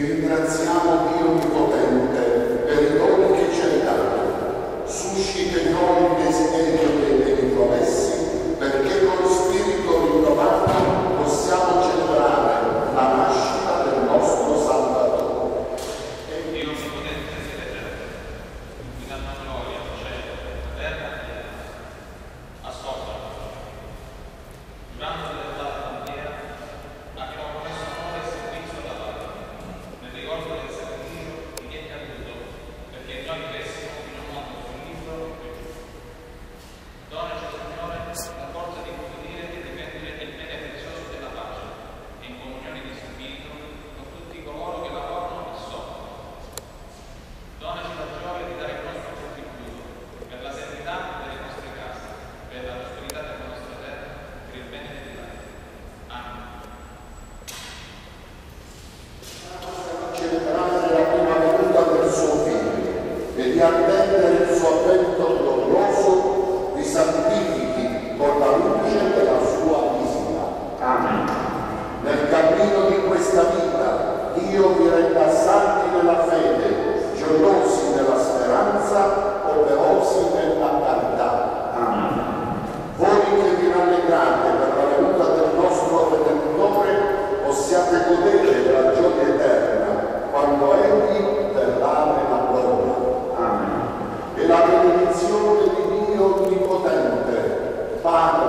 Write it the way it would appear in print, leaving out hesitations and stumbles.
e ringraziamo Dio Onnipotente per i doni che ci hai dato. Suscita in noi il desiderio dei beni promessi, perché con spirito rinnovato possiamo celebrare la nascita del nostro Salvatore. E Dio Onnipotente si revela, ti danno gloria, cielo, terra e terra. Ascolta, giurando del Dio Onnipotente, Padre,